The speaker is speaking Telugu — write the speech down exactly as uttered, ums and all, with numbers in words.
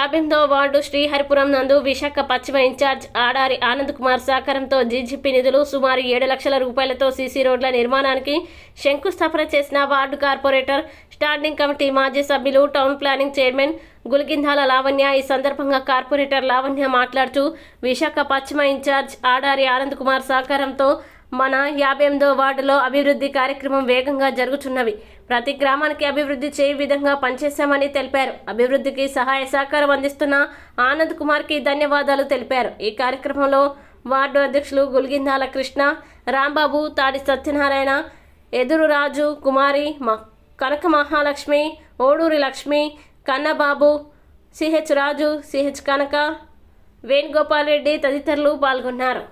యాభైవ వార్డు శ్రీహరిపురం నందు విశాఖ పశ్చిమ ఇన్ఛార్జ్ ఆడారి ఆనంద్ కుమార్ సాకరంతో జీజీపీ నిధులు సుమారు ఏడు లక్షల రూపాయలతో సీసీ రోడ్ల నిర్మాణానికి శంకుస్థాపన చేసిన వార్డు కార్పొరేటర్ స్టాండింగ్ కమిటీ మాజీ సభ్యులు town planning chairman Gulgindhala Lavanya ఈ సందర్భంగా కార్పొరేటర్ లావణ్య మాట్లాడుతూ విశాఖ పశ్చిమ ఇన్ఛార్జ్ ఆడారి ఆనంద్ కుమార్ సాకరంతో మన యాభైవ వార్డులో అభివృద్ధి కార్యక్రమం వేగంగా జరుగుతున్నవి ప్రతి గ్రామానికి అభివృద్ధి చేయ విధంగా పనిచేశామని తెలిపారు అభివృద్ధికి సహాయ సహకారం అందిస్తున్న ఆనంద్ కుమార్కి ధన్యవాదాలు తెలిపారు ఈ కార్యక్రమంలో వార్డు అధ్యక్షులు గుల్గింధాల కృష్ణ రాంబాబూ తాడి సత్యనారాయణ యదూర్ రాజు కుమారి మహ్ మా కనక మహాల్మి ఓడూర్ లక్ష్మి కన్నాబాబూ సిహెచ్ రాజు సిహెచ్ కనక వేణుగోపాల్ రెడ్డి తదితరులు పాల్గొన్నారు।